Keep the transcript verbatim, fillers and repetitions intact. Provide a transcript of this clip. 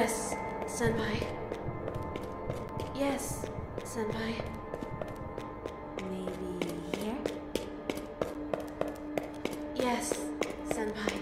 Yes, Senpai. Yes, Senpai. Maybe here? Yes, Senpai.